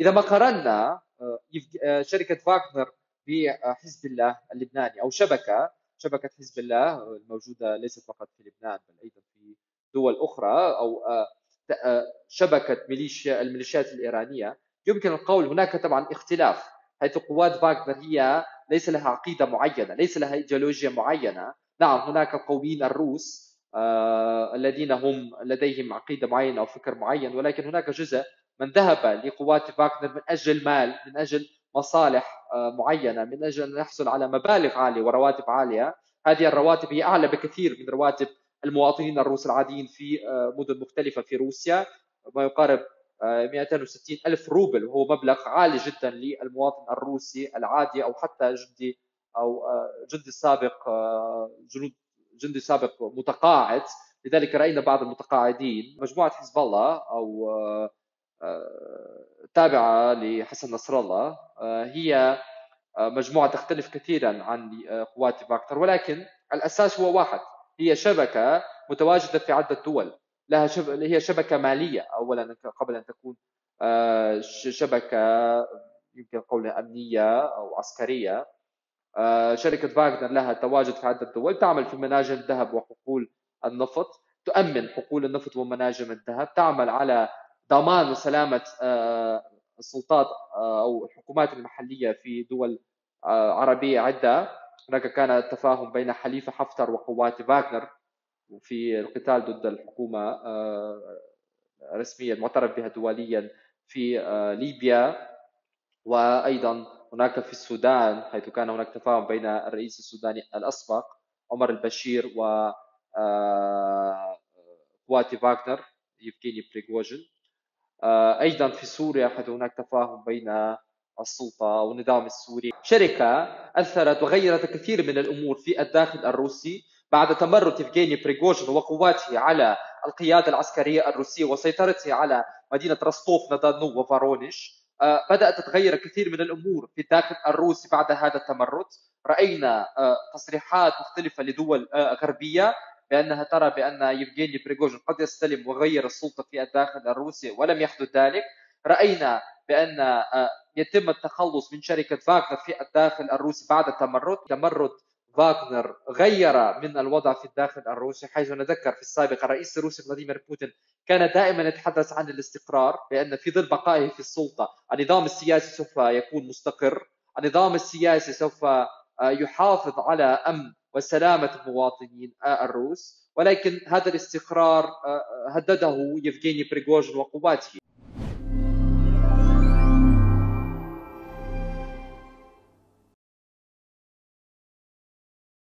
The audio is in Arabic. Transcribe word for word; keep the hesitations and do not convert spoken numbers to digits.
إذا ما قارنا شركة فاغنر بحزب الله اللبناني أو شبكة شبكة حزب الله الموجودة ليست فقط في لبنان بل أيضا في دول أخرى أو شبكة ميليشيا الميليشيات الإيرانية، يمكن القول هناك طبعا اختلاف، حيث قوات فاغنر هي ليس لها عقيدة معينة، ليس لها إيديولوجيا معينة. نعم هناك القوميين الروس آه الذين هم لديهم عقيدة معينة أو فكر معين، ولكن هناك جزء من ذهب لقوات فاغنر من أجل مال، من أجل مصالح آه معينة، من أجل أن يحصل على مبالغ عالية ورواتب عالية. هذه الرواتب هي أعلى بكثير من رواتب المواطنين الروس العاديين في آه مدن مختلفة في روسيا، ما يقارب آه مئتين وستين ألف روبل، وهو مبلغ عالي جدا للمواطن الروسي العادي أو حتى جندي أو آه جندي سابق آه جنود جندي سابق متقاعد. لذلك رأينا بعض المتقاعدين، مجموعة حزب الله أو تابعة لحسن نصر الله هي مجموعة تختلف كثيرا عن قوات فاغنر، ولكن الأساس هو واحد، هي شبكة متواجدة في عدة دول، لها شب... هي شبكة مالية أولا قبل أن تكون شبكة يمكن قولها أمنية أو عسكرية. شركة فاغنر لها تواجد في عدة دول، تعمل في مناجم الذهب وحقول النفط، تؤمن حقول النفط ومناجم الذهب، تعمل على ضمان وسلامة السلطات أو الحكومات المحلية في دول عربية عدة. هناك كان تفاهم بين خليفة حفتر وقوات فاغنر في القتال ضد الحكومة رسميا معترف بها دوليا في ليبيا، وأيضا هناك في السودان حيث كان هناك تفاهم بين الرئيس السوداني الأسبق عمر البشير وقوات فاغنر يفغيني بريغوجين. أيضا في سوريا حيث هناك تفاهم بين السلطة والنظام السوري. شركة أثرت وغيرت كثير من الأمور في الداخل الروسي بعد تمرد يفغيني بريغوجين وقواته على القيادة العسكرية الروسية وسيطرته على مدينة روستوف-on-دون وفورونيش. بدأت تتغير كثير من الأمور في الداخل الروسي بعد هذا التمرد. رأينا تصريحات مختلفة لدول غربية بأنها ترى بأن يفغيني بريغوجين قد يستلم وغير السلطة في الداخل الروسي، ولم يحدث ذلك. رأينا بأن يتم التخلص من شركة فاغنر في الداخل الروسي بعد التمرد. تمرد فاغنر غير من الوضع في الداخل الروسي، حيث نذكر في السابق الرئيس الروسي فلاديمير بوتين كان دائما يتحدث عن الاستقرار، بأن في ظل بقائه في السلطة النظام السياسي سوف يكون مستقر، النظام السياسي سوف يحافظ على أمن وسلامة المواطنين الروس. ولكن هذا الاستقرار هدده يفغيني بريغوجين وقواته،